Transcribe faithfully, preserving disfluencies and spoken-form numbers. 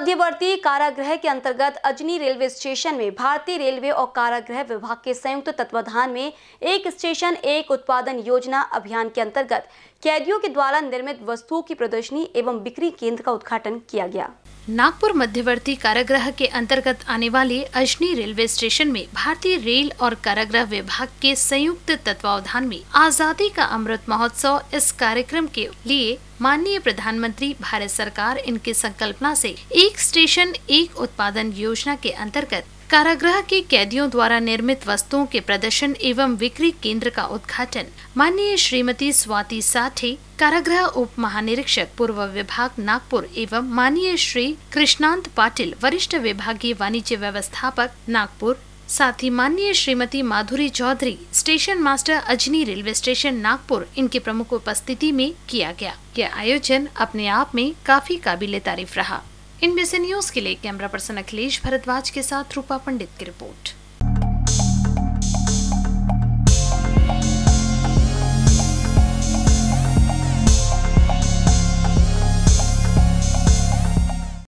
मध्यवर्ती कारागृह के अंतर्गत अजनी रेलवे स्टेशन में भारतीय रेलवे और कारागृह विभाग के संयुक्त तत्वाधान में एक स्टेशन एक उत्पादन योजना अभियान के अंतर्गत कैदियों के द्वारा निर्मित वस्तुओं की प्रदर्शनी एवं बिक्री केंद्र का उद्घाटन किया गया। नागपुर मध्यवर्ती कारागृह के अंतर्गत आने वाले अजनी रेलवे स्टेशन में भारतीय रेल और कारागृह विभाग के संयुक्त तत्वावधान में आज़ादी का अमृत महोत्सव, इस कार्यक्रम के लिए माननीय प्रधानमंत्री भारत सरकार इनकी संकल्पना से एक स्टेशन एक उत्पादन योजना के अंतर्गत कारागृह के कैदियों द्वारा निर्मित वस्तुओं के प्रदर्शन एवं बिक्री केंद्र का उद्घाटन माननीय श्रीमती स्वाति साठी, कारागृह उप महानिरीक्षक पूर्व विभाग नागपुर, एवं माननीय श्री कृष्णान्त पाटिल, वरिष्ठ विभागीय वाणिज्य व्यवस्थापक नागपुर, साथ ही माननीय Shrimati Madhuri Chaudhary, station master Ajni railway station Nagpur, इनकी प्रमुख उपस्थिति में किया गया। यह आयोजन अपने आप में काफी काबिले तारीफ रहा। इनबीसी न्यूज के लिए कैमरा पर्सन अखिलेश भरद्वाज के साथ रूपा पंडित की रिपोर्ट।